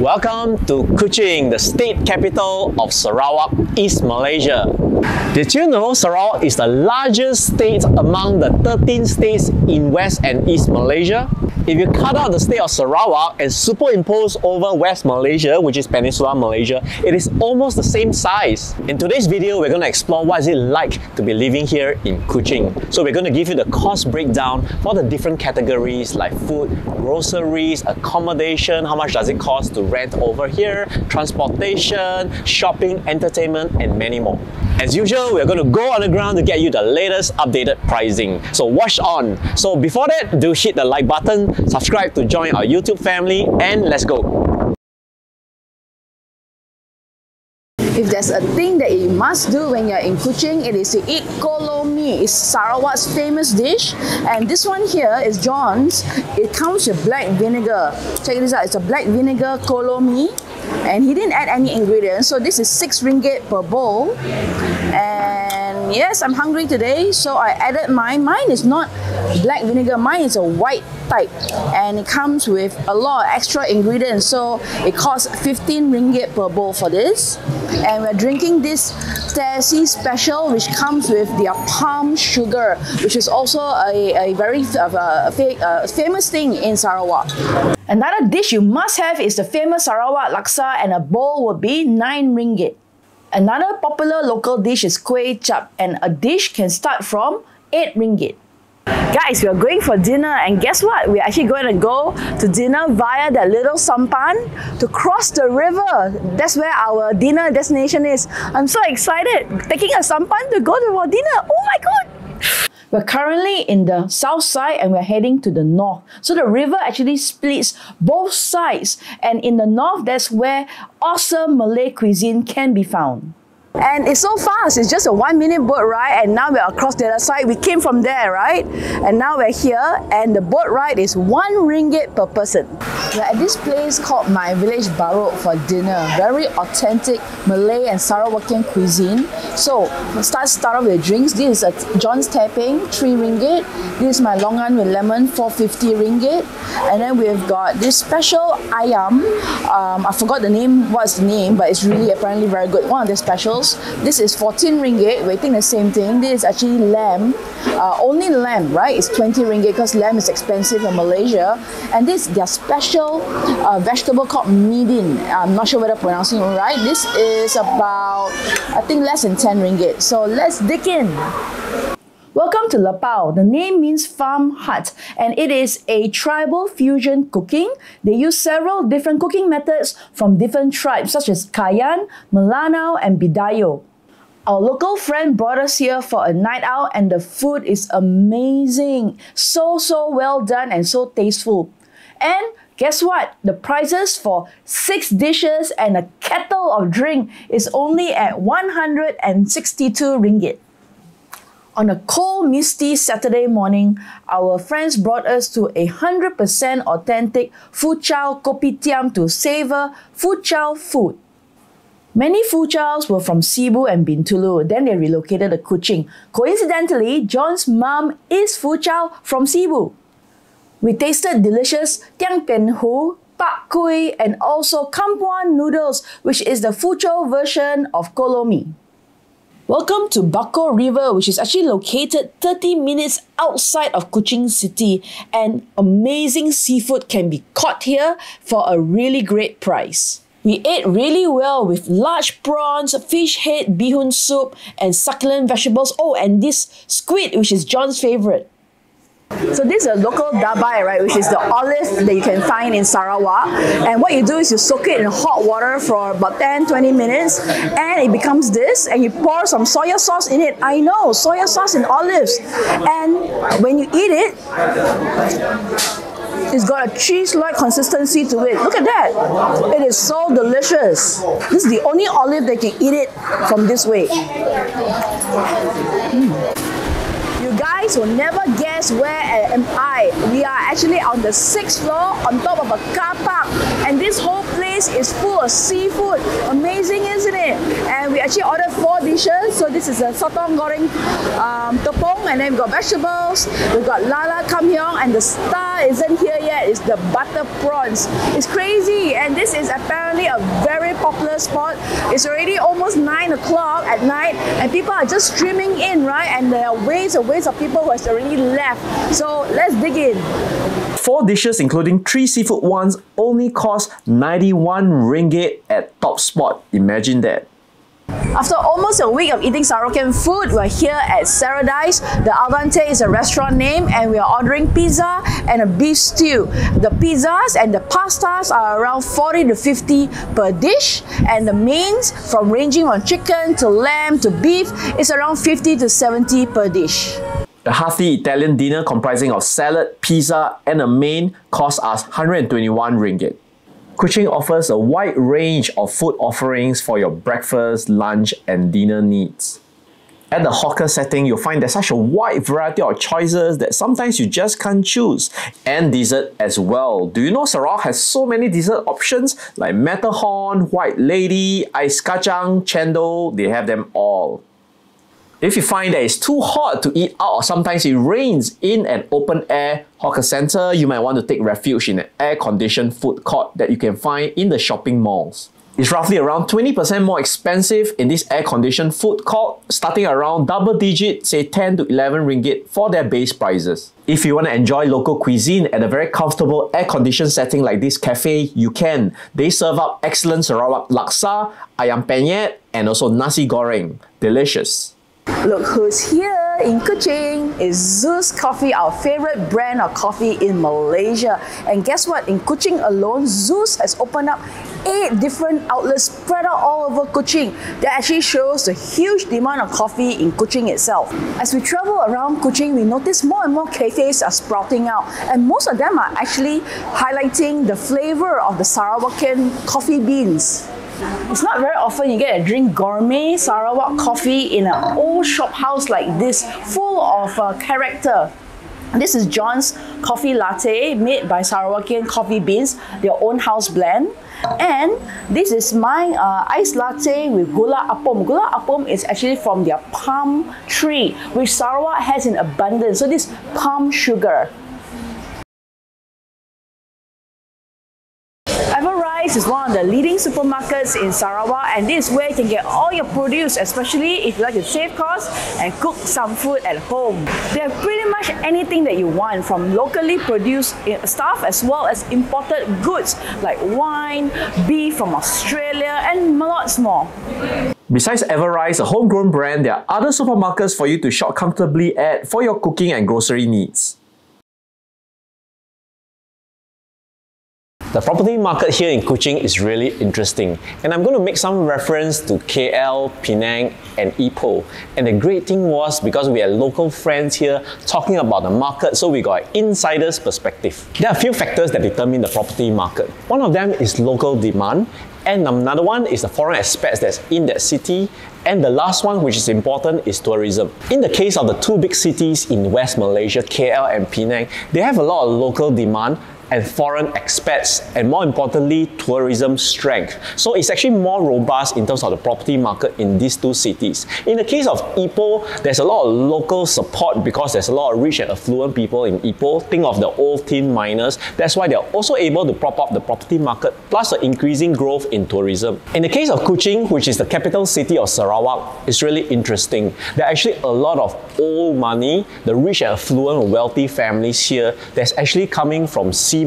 Welcome to Kuching, the state capital of Sarawak, East Malaysia. Did you know Sarawak is the largest state among the 13 states in West and East Malaysia? If you cut out the state of Sarawak and superimpose over West Malaysia, which is Peninsula Malaysia, it is almost the same size. In today's video, we're going to explore what is it like to be living here in Kuching. So we're going to give you the cost breakdown for the different categories like food, groceries, accommodation, how much does it cost to rent over here, transportation, shopping, entertainment, and many more. As usual, we're going to go underground to get you the latest updated pricing. So watch on. So before that, do hit the like button, subscribe to join our YouTube family, and let's go. If there's a thing that you must do when you're in Kuching, it is to eat kolo mee. It's Sarawak's famous dish, and this one here is John's. It comes with black vinegar. Check this out, it's a black vinegar kolo mee, and he didn't add any ingredients, so this is 6 ringgit per bowl. And yes, I'm hungry today, so I added mine. Mine is not black vinegar, mine is a white type, and it comes with a lot of extra ingredients, so it costs 15 ringgit per bowl for this. And we're drinking this Teh C special, which comes with their palm sugar, which is also a very famous thing in Sarawak. Another dish you must have is the famous Sarawak laksa, and a bowl would be 9 ringgit. Another popular local dish is kueh chap, and a dish can start from 8 ringgit. Guys, we are going for dinner, and guess what? We're actually going to go to dinner via that little sampan to cross the river. That's where our dinner destination is. I'm so excited, taking a sampan to go to our dinner. Oh my god! We're currently in the south side and we're heading to the north. So the river actually splits both sides, and in the north, that's where awesome Malay cuisine can be found. And it's so fast, it's just a 1-minute boat ride, and now we're across the other side. We came from there, right? And now we're here, and the boat ride is 1 ringgit per person. We're at this place called My Village Barok for dinner. Very authentic Malay and Sarawakian cuisine. So let's start off with drinks. This is a John's Teh Peng, 3 ringgit. This is my longan with lemon, 4.50 ringgit. And then we've got this special ayam. I forgot the name, what's the name, but it's really apparently very good. One of the specials. This is 14 ringgit, we think the same thing. This is actually lamb, only lamb, right? It's 20 ringgit because lamb is expensive in Malaysia. And this is their special vegetable called midin. I'm not sure whether I'm pronouncing it right. This is about, I think, less than 10 ringgit. So let's dig in. Welcome to Lepau. The name means farm hut, and it is a tribal fusion cooking. They use several different cooking methods from different tribes such as Kayan, Melanau, and Bidayuh. Our local friend brought us here for a night out, and the food is amazing. So well done and so tasteful. And guess what? The prices for 6 dishes and a kettle of drink is only at 162 ringgit. On a cold, misty Saturday morning, our friends brought us to a 100% authentic Foochow kopitiam to savor Foochow food. Many Foochows were from Sibu and Bintulu, then they relocated to Kuching. Coincidentally, John's mum is Foochow from Sibu. We tasted delicious tiang pen hu, pak kui, and also kampuan noodles, which is the Foochow version of kolo mee. Welcome to Bako River, which is actually located 30 minutes outside of Kuching City, and amazing seafood can be caught here for a really great price. We ate really well with large prawns, fish head, bihun soup, and succulent vegetables. Oh, and this squid, which is John's favorite. So this is a local dabai, right, which is the olive that you can find in Sarawak. And what you do is you soak it in hot water for about 10-20 minutes, and it becomes this, and you pour some soya sauce in it. I know, soya sauce and olives. And when you eat it, it's got a cheese-like consistency to it. Look at that. It is so delicious. This is the only olive that you can eat it from this way. Guys, will never guess where am I. We are actually on the 6th floor on top of a car park, and this whole place place is full of seafood. Amazing, isn't it? And we actually ordered 4 dishes. So this is a sotong goreng tepung, and then we've got vegetables, we've got lala kamyong, and the star isn't here yet, it's the butter prawns. It's crazy, and this is apparently a very popular spot. It's already almost 9 o'clock at night, and people are just streaming in, right? And there are waves and waves of people who has already left. So let's dig in. 4 dishes, including 3 seafood ones, only cost 91 ringgit at Top Spot. Imagine that. After almost a week of eating Sarawakan food, we're here at Saradise. The Al Dente is a restaurant name, and we are ordering pizza and a beef stew. The pizzas and the pastas are around 40 to 50 per dish, and the mains, from ranging from chicken to lamb to beef, is around 50 to 70 per dish. The hearty Italian dinner comprising of salad, pizza and a main cost us 121 ringgit. Kuching offers a wide range of food offerings for your breakfast, lunch and dinner needs. At the hawker setting, you'll find there's such a wide variety of choices that sometimes you just can't choose. And dessert as well. Do you know Sarawak has so many dessert options like Matterhorn, White Lady, Ice Kacang, Chendol, they have them all. If you find that it's too hot to eat out or sometimes it rains in an open-air hawker centre, you might want to take refuge in an air-conditioned food court that you can find in the shopping malls. It's roughly around 20% more expensive in this air-conditioned food court, starting around double-digit, say 10 to 11 ringgit for their base prices. If you want to enjoy local cuisine at a very comfortable air-conditioned setting like this cafe, you can. They serve up excellent Sarawak laksa, ayam penyet and also nasi goreng. Delicious. Look who's here in Kuching. It's Zeus Coffee, our favourite brand of coffee in Malaysia. And guess what? In Kuching alone, Zeus has opened up 8 different outlets spread out all over Kuching. That actually shows the huge demand of coffee in Kuching itself. As we travel around Kuching, we notice more and more cafes are sprouting out, and most of them are actually highlighting the flavour of the Sarawakan coffee beans. It's not very often you get a drink gourmet Sarawak coffee in an old shop house like this, full of character. This is John's coffee latte made by Sarawakian coffee beans, their own house blend. And this is my iced latte with gula apom. Gula apom is actually from their palm tree, which Sarawak has in abundance. So this palm sugar. Everrise is one of the leading supermarkets in Sarawak, and this is where you can get all your produce, especially if you like to save costs and cook some food at home. They have pretty much anything that you want, from locally produced stuff as well as imported goods like wine, beef from Australia and lots more. Besides Everrise, a homegrown brand, there are other supermarkets for you to shop comfortably at for your cooking and grocery needs. The property market here in Kuching is really interesting, and I'm going to make some reference to KL, Penang and Ipoh. And the great thing was, because we had local friends here talking about the market, so we got an insider's perspective. There are a few factors that determine the property market. One of them is local demand, and another one is the foreign expats that's in that city, and the last one, which is important, is tourism. In the case of the 2 big cities in West Malaysia, KL and Penang, they have a lot of local demand and foreign expats, and more importantly, tourism strength. So it's actually more robust in terms of the property market in these 2 cities. In the case of Ipoh, there's a lot of local support because there's a lot of rich and affluent people in Ipoh. Think of the old tin miners. That's why they're also able to prop up the property market, plus the increasing growth in tourism. In the case of Kuching, which is the capital city of Sarawak, it's really interesting. There are actually a lot of old money, the rich and affluent wealthy families here, that's actually coming from Sibu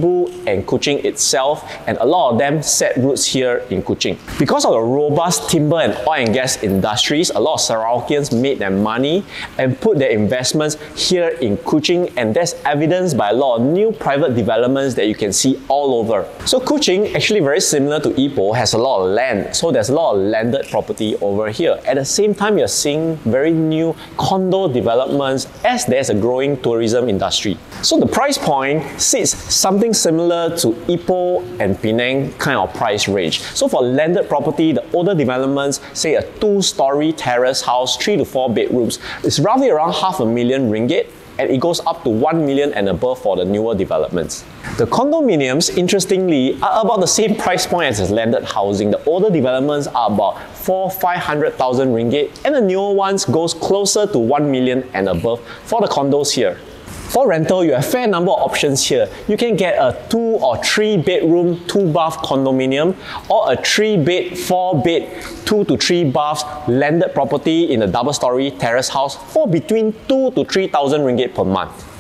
and Kuching itself, and a lot of them set roots here in Kuching. Because of the robust timber and oil and gas industries, a lot of Sarawakians made their money and put their investments here in Kuching, and that's evidenced by a lot of new private developments that you can see all over. So Kuching, actually very similar to Ipoh, has a lot of land, so there's a lot of landed property over here. At the same time, you're seeing very new condo developments as there's a growing tourism industry. So the price point sits something similar to Ipoh and Penang kind of price range. So for landed property, the older developments, say a 2-story terrace house, 3 to 4 bedrooms, is roughly around half a million ringgit. and it goes up to 1 million and above for the newer developments. The condominiums, interestingly, are about the same price point as landed housing. The older developments are about 400,000 to 500,000 ringgit, and the newer ones goes closer to 1 million and above for the condos here. For rental, you have a fair number of options here. You can get a 2- or 3-bedroom, 2-bath condominium, or a 3-bed, 4-bed, 2 to 3 baths landed property in a double-storey terrace house for between 2,000 to 3,000 ringgit per month.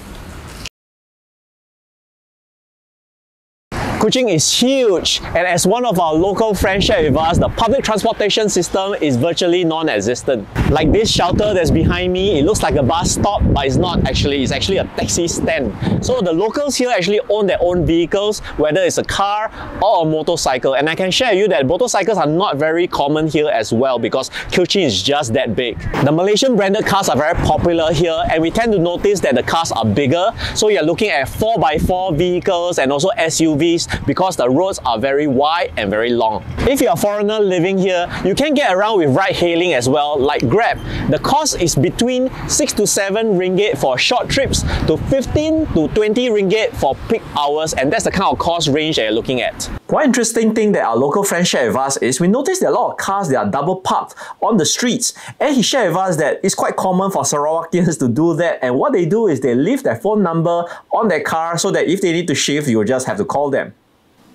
Kuching is huge, and as one of our local friends shared with us, the public transportation system is virtually non-existent. Like this shelter that's behind me, it looks like a bus stop, but it's not actually. It's actually a taxi stand. So the locals here actually own their own vehicles, whether it's a car or a motorcycle. And I can share with you that motorcycles are not very common here as well, because Kuching is just that big. The Malaysian branded cars are very popular here, and we tend to notice that the cars are bigger. So you're looking at 4x4 vehicles and also SUVs, because the roads are very wide and very long. If you're a foreigner living here, you can get around with ride hailing as well, like Grab. The cost is between 6 to 7 ringgit for short trips to 15 to 20 ringgit for peak hours, and that's the kind of cost range that you're looking at. One interesting thing that our local friend shared with us is we noticed that a lot of cars that are double parked on the streets, and he shared with us that it's quite common for Sarawakians to do that, and what they do is they leave their phone number on their car so that if they need to shift, you'll just have to call them.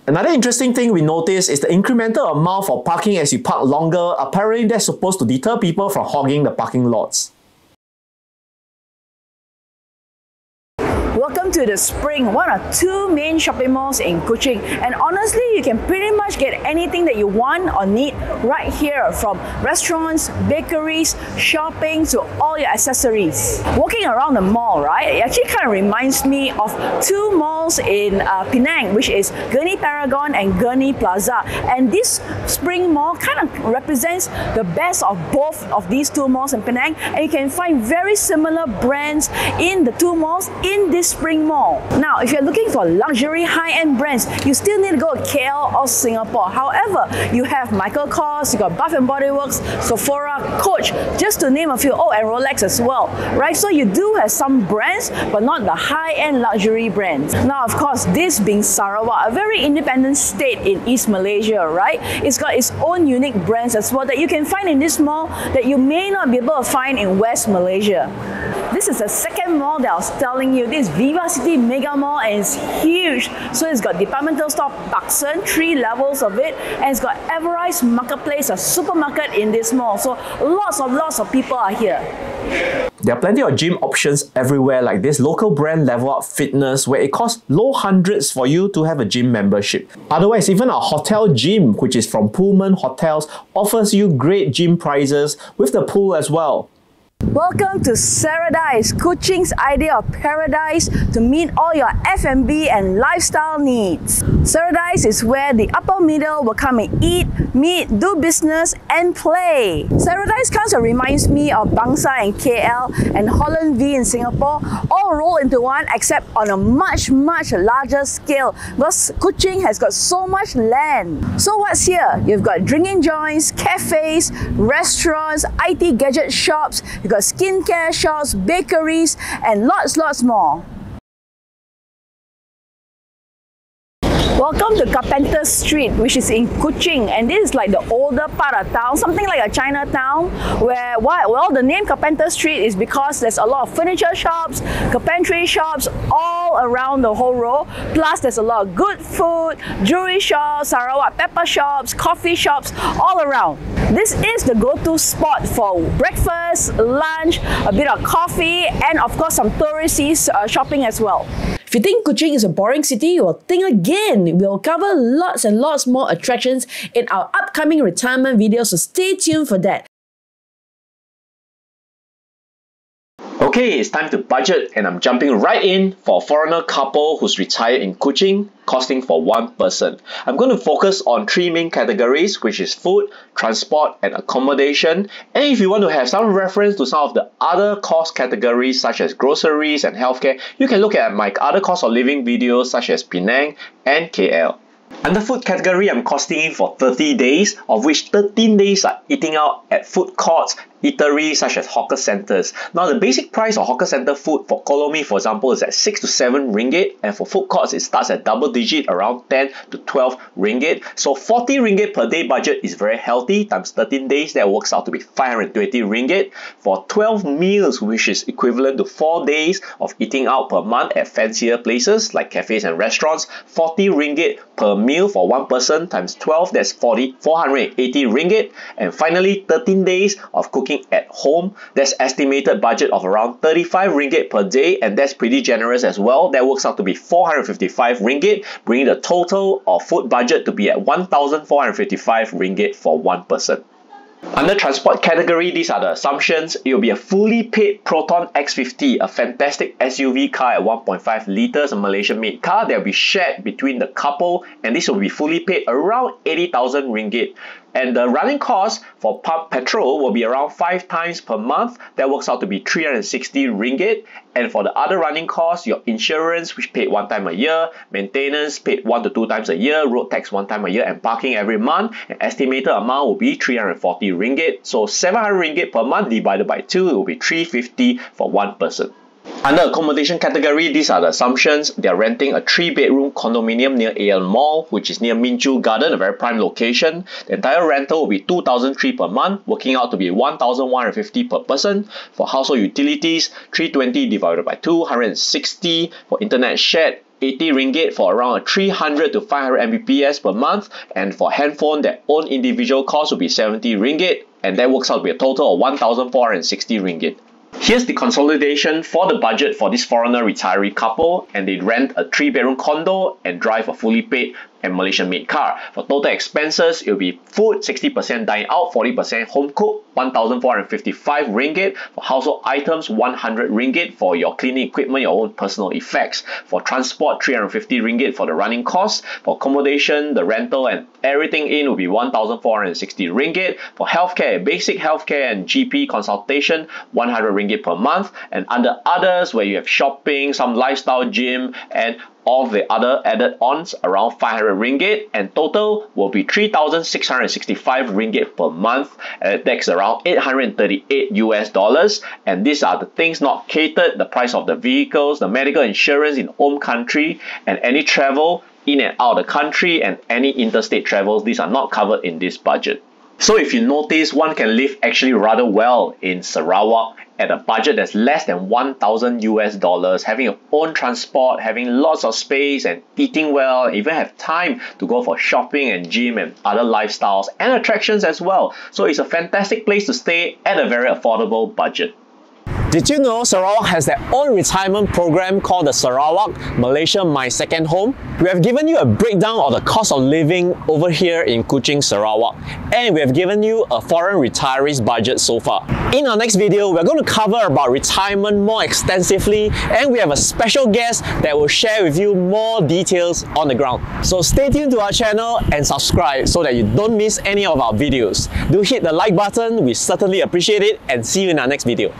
Another interesting thing we noticed is the incremental amount for parking as you park longer. Apparently, that's supposed to deter people from hogging the parking lots. Welcome to The Spring, one of two main shopping malls in Kuching. And honestly, you can pretty much get anything that you want or need right here, from restaurants, bakeries, shopping to all your accessories. Walking around the mall, right, it actually kind of reminds me of two malls in Penang, which is Gurnee Paragon and Gurnee Plaza. And this Spring Mall kind of represents the best of both of these two malls in Penang. And you can find very similar brands in the two malls in this Spring Mall. Now, if you're looking for luxury high-end brands, you still need to go to KL or Singapore. However, you have Michael Kors, you got Bath & Body Works, Sephora, Coach, just to name a few. Oh, and Rolex as well, right? So you do have some brands, but not the high-end luxury brands. Now, of course, this being Sarawak, a very independent state in East Malaysia, right? It's got its own unique brands as well that you can find in this mall that you may not be able to find in West Malaysia. This is the second mall that I was telling you. This Viva City Mega Mall, and it's huge. So it's got departmental store Parkson, 3 levels of it, and it's got Everrise Marketplace, a supermarket in this mall. So lots of people are here. There are plenty of gym options everywhere, like this local brand Level Up Fitness, where it costs low hundreds for you to have a gym membership. Otherwise, even our hotel gym, which is from Pullman Hotels, offers you great gym prices with the pool as well. Welcome to Saradise, Kuching's idea of paradise to meet all your F&B and lifestyle needs. Saradise is where the upper middle will come and eat, meet, do business and play. Saradise kind of reminds me of Bangsa in KL and Holland V in Singapore, all rolled into one except on a much larger scale, because Kuching has got so much land. So what's here? You've got drinking joints, cafes, restaurants, IT gadget shops, you've got skincare shops, bakeries, and lots more. Welcome to Carpenter Street, which is in Kuching, and this is like the older part of town, something like a Chinatown, where, well, the name Carpenter Street is because there's a lot of furniture shops, carpentry shops all around the whole row, plus there's a lot of good food, jewelry shops, Sarawak pepper shops, coffee shops, all around. This is the go-to spot for breakfast, lunch, a bit of coffee, and of course some touristy shopping as well. If you think Kuching is a boring city, well, think again. We'll cover lots and lots more attractions in our upcoming retirement video, so stay tuned for that. Okay, it's time to budget, and I'm jumping right in for a foreigner couple who's retired in Kuching, costing for one person. I'm going to focus on 3 main categories, which is food, transport, and accommodation. And if you want to have some reference to some of the other cost categories such as groceries and healthcare, you can look at my other cost of living videos such as Penang and KL. Under food category, I'm costing in for 30 days, of which 13 days are eating out at food courts eateries such as hawker centres. Now the basic price of hawker centre food for kolomi, for example, is at 6 to 7 ringgit, and for food courts it starts at double digit around 10 to 12 ringgit. So 40 ringgit per day budget is very healthy. Times 13 days, that works out to be 520 ringgit for 12 meals, which is equivalent to 4 days of eating out per month at fancier places like cafes and restaurants. 40 ringgit per meal for one person times 12, that's 480 ringgit. And finally 13 days of cooking at home, that's estimated budget of around 35 ringgit per day, and that's pretty generous as well. That works out to be 455 ringgit, bringing the total of food budget to be at 1,455 ringgit for one person. Under transport category, these are the assumptions. It will be a fully paid Proton X50, a fantastic SUV car at 1.5 litres, a Malaysian-made car that will be shared between the couple, and this will be fully paid around 80,000 ringgit. And the running cost for pump petrol will be around 5 times per month. That works out to be 360 ringgit. And for the other running costs, your insurance, which paid one time a year, maintenance paid 1 to 2 times a year, road tax 1 time a year, and parking every month. An estimated amount will be 340 ringgit. So 700 ringgit per month divided by 2, it will be 350 for one person. Under accommodation category, these are the assumptions. They are renting a 3-bedroom condominium near AEON Mall, which is near Min Chu Garden, a very prime location. The entire rental will be 2,003 per month, working out to be 1,150 per person. For household utilities, 320 divided by 2, 160. For internet shared, 80 ringgit for around 300 to 500 Mbps per month. And for handphone, their own individual cost will be 70 ringgit, and that works out to be a total of 1,460 ringgit. Here's the consolidation for the budget for this foreigner retiree couple, and they rent a 3-bedroom condo and drive a fully paid and Malaysian-made car. For total expenses, it will be food, 60% dine out, 40% home cook, 1,455 ringgit. For household items, 100 ringgit for your cleaning equipment, your own personal effects. For transport, 350 ringgit for the running costs. For accommodation, the rental and everything in will be 1,460 ringgit. For healthcare, basic healthcare and GP consultation, 100 ringgit per month. And under others, where you have shopping, some lifestyle, gym, and all the other added ons, around 500 ringgit, and total will be 3,665 ringgit per month, and that's around $838 US. And these are the things not catered: the price of the vehicles, the medical insurance in home country, and any travel in and out of the country, and any interstate travels. These are not covered in this budget. So if you notice, one can live actually rather well in Sarawak at a budget that's less than $1,000 US, having your own transport, having lots of space, and eating well, and even have time to go for shopping and gym and other lifestyles and attractions as well. So it's a fantastic place to stay at a very affordable budget. Did you know Sarawak has their own retirement program called the Sarawak Malaysia My Second Home? We have given you a breakdown of the cost of living over here in Kuching, Sarawak, and we have given you a foreign retiree's budget so far. In our next video, we're going to cover about retirement more extensively, and we have a special guest that will share with you more details on the ground. So stay tuned to our channel and subscribe so that you don't miss any of our videos. Do hit the like button, we certainly appreciate it, and see you in our next video.